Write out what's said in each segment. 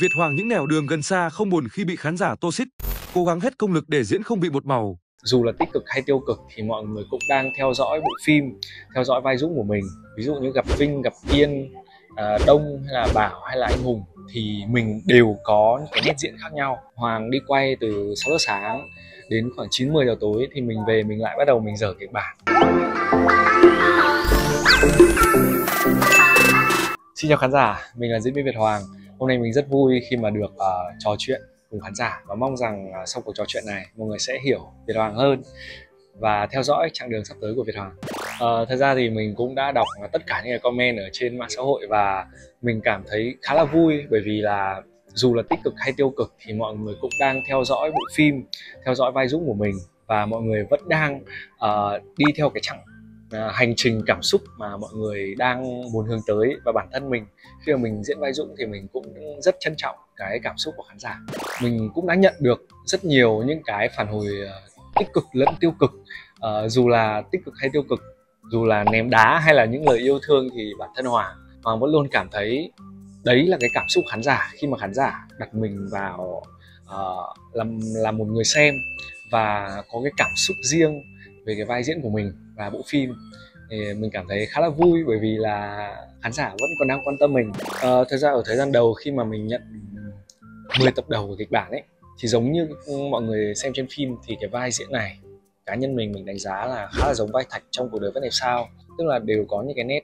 Việt Hoàng Những Nẻo Đường Gần Xa không buồn khi bị khán giả tô xít, cố gắng hết công lực để diễn không bị một màu. Dù là tích cực hay tiêu cực thì mọi người cũng đang theo dõi bộ phim, theo dõi vai diễn của mình. Ví dụ như gặp Vinh, gặp Yên, Đông hay là Bảo hay là Anh Hùng thì mình đều có những cái nét diễn khác nhau. Hoàng đi quay từ 6 giờ sáng đến khoảng 9-10 giờ tối thì mình về mình lại bắt đầu mình dở kịch bản. Xin chào khán giả, mình là diễn viên Việt Hoàng. Hôm nay mình rất vui khi mà được trò chuyện cùng khán giả và mong rằng sau cuộc trò chuyện này mọi người sẽ hiểu Việt Hoàng hơn và theo dõi chặng đường sắp tới của Việt Hoàng. Thật ra thì mình cũng đã đọc tất cả những cái comment ở trên mạng xã hội và mình cảm thấy khá là vui, bởi vì là dù là tích cực hay tiêu cực thì mọi người cũng đang theo dõi bộ phim, theo dõi vai diễn của mình và mọi người vẫn đang đi theo cái chặng hành trình cảm xúc mà mọi người đang muốn hướng tới. Và bản thân mình khi mà mình diễn vai Dũng thì mình cũng rất trân trọng cái cảm xúc của khán giả. Mình cũng đã nhận được rất nhiều những cái phản hồi tích cực lẫn tiêu cực. Dù là tích cực hay tiêu cực, dù là ném đá hay là những lời yêu thương thì bản thân Hoàng vẫn luôn cảm thấy đấy là cái cảm xúc khán giả khi mà khán giả đặt mình vào làm một người xem và có cái cảm xúc riêng về cái vai diễn của mình và bộ phim. Thì mình cảm thấy khá là vui bởi vì là khán giả vẫn còn đang quan tâm mình. Thật ra ở thời gian đầu khi mà mình nhận 10 tập đầu của kịch bản ấy thì giống như mọi người xem trên phim thì cái vai diễn này cá nhân mình đánh giá là khá là giống vai Thạch trong Cuộc Đời Vẫn Đẹp Sao, tức là đều có những cái nét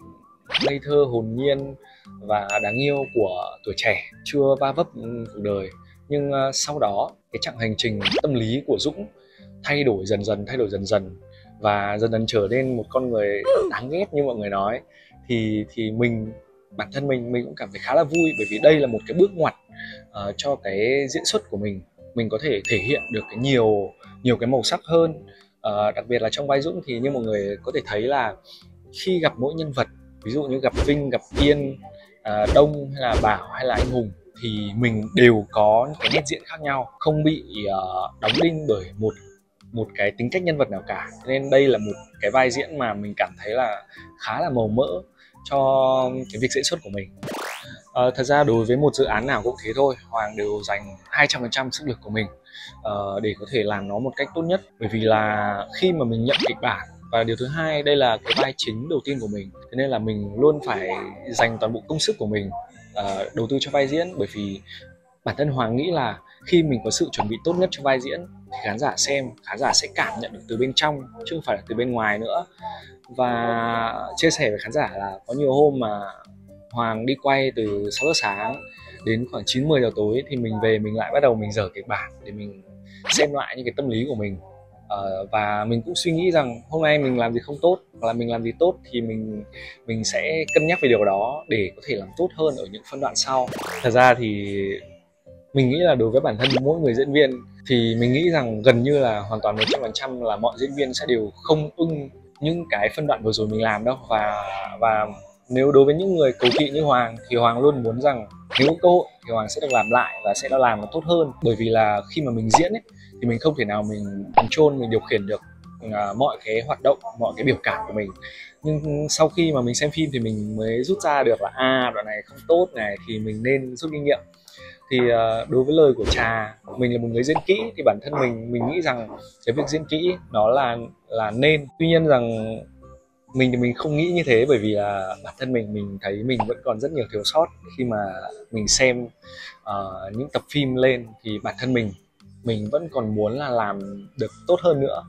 ngây thơ, hồn nhiên và đáng yêu của tuổi trẻ chưa va vấp cuộc đời. Nhưng sau đó cái chặng hành trình tâm lý của Dũng thay đổi dần dần và dần dần trở nên một con người đáng ghét như mọi người nói, thì bản thân mình cũng cảm thấy khá là vui, bởi vì đây là một cái bước ngoặt cho cái diễn xuất của mình. Mình có thể thể hiện được cái nhiều cái màu sắc hơn, đặc biệt là trong vai Dũng thì như mọi người có thể thấy là khi gặp mỗi nhân vật, ví dụ như gặp Vinh, gặp Yên, Đông hay là Bảo hay là Anh Hùng thì mình đều có những cái nét diễn khác nhau, không bị đóng đinh bởi một cái tính cách nhân vật nào cả. Nên đây là một cái vai diễn mà mình cảm thấy là khá là màu mỡ cho cái việc diễn xuất của mình. Thật ra đối với một dự án nào cũng thế thôi, Hoàng đều dành 200% sức lực của mình để có thể làm nó một cách tốt nhất. Bởi vì là khi mà mình nhận kịch bản, và điều thứ hai đây là cái vai chính đầu tiên của mình, thế nên là mình luôn phải dành toàn bộ công sức của mình đầu tư cho vai diễn. Bởi vì bản thân Hoàng nghĩ là khi mình có sự chuẩn bị tốt nhất cho vai diễn thì khán giả sẽ cảm nhận được từ bên trong chứ không phải là từ bên ngoài nữa. Và chia sẻ với khán giả là có nhiều hôm mà Hoàng đi quay từ 6 giờ sáng đến khoảng 9-10 giờ tối thì mình về mình lại bắt đầu mình dở kịch bản để mình xem lại những cái tâm lý của mình. Và mình cũng suy nghĩ rằng hôm nay mình làm gì không tốt hoặc là mình làm gì tốt thì mình sẽ cân nhắc về điều đó để có thể làm tốt hơn ở những phân đoạn sau. Thật ra thì mình nghĩ là đối với bản thân mỗi người diễn viên thì mình nghĩ rằng gần như là hoàn toàn 100% là mọi diễn viên sẽ đều không ưng những cái phân đoạn vừa rồi mình làm đâu. Và nếu đối với những người cầu thị như Hoàng thì Hoàng luôn muốn rằng nếu có cơ hội thì Hoàng sẽ được làm lại và sẽ làm nó tốt hơn. Bởi vì là khi mà mình diễn ấy, thì mình không thể nào mình control, mình điều khiển được mọi cái hoạt động, mọi cái biểu cảm của mình. Nhưng sau khi mà mình xem phim thì mình mới rút ra được là đoạn này không tốt này thì mình nên rút kinh nghiệm. Thì đối với lời của Trà, mình là một người diễn kỹ thì bản thân mình nghĩ rằng cái việc diễn kỹ nó là nên. Tuy nhiên rằng mình thì mình không nghĩ như thế, bởi vì là bản thân mình thấy mình vẫn còn rất nhiều thiếu sót. Khi mà mình xem những tập phim lên thì bản thân mình vẫn còn muốn là làm được tốt hơn nữa.